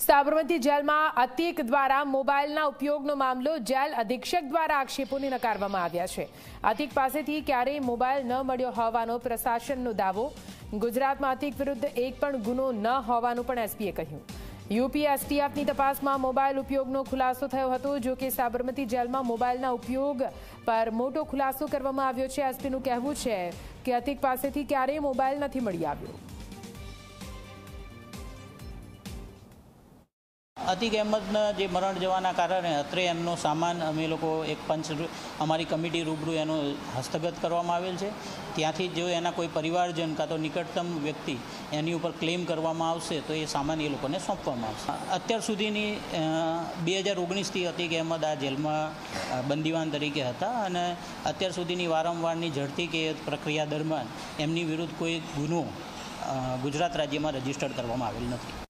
Sabarmati jail में अतीक द्वारा mobile उपयोग मामलो जेल अधीक्षक द्वारा आक्षेपों ने नकारवामां आव्या छे। अतीक पासेथी क्यारेय मोबाइल न मळ्यो होवानो प्रशासननो दावो। गुजरात में अतीक विरुद्ध एक पण गुनो न होवानुं पण एसपीए कह्युं। यूपी एसटीएफनी तपासमां मोबाइल उपयोगनो खुलासो थयो हतो। जो के साबरमती जेल में मोबाइलना उपयोग पर मोटो खुलासो करवामां आव्यो छे। एसपीनुं कहेवुं छे के अतीक पासेथी क्यारेय मोबाइल नथी मळी आव्यो। अतीक अहमद जे मरण जवाना कारणे अत्रे एमनो सामान अमे लोको एक पंच अमारी कमिटी रूबरू एनो हस्तगत करवामां आवेल छे। त्यांथी जो एना कोई परिवारजन का तो निकटतम व्यक्ति एनी उपर क्लेम करवामां आवशे तो ए सामान ए लोकोने सोंपवामां आवशे। अत्यार सुधीनी 2019 थी अतीक अहमद आ जेलमां बंदीवान तरीके हता अने अत्यार सुधीनी वारंवारनी झड़ती केयत प्रक्रिया दरमियान एमनी विरुद्ध कोई गुनो गुजरात राज्यमां रजिस्टर करवामां आवेल नथी।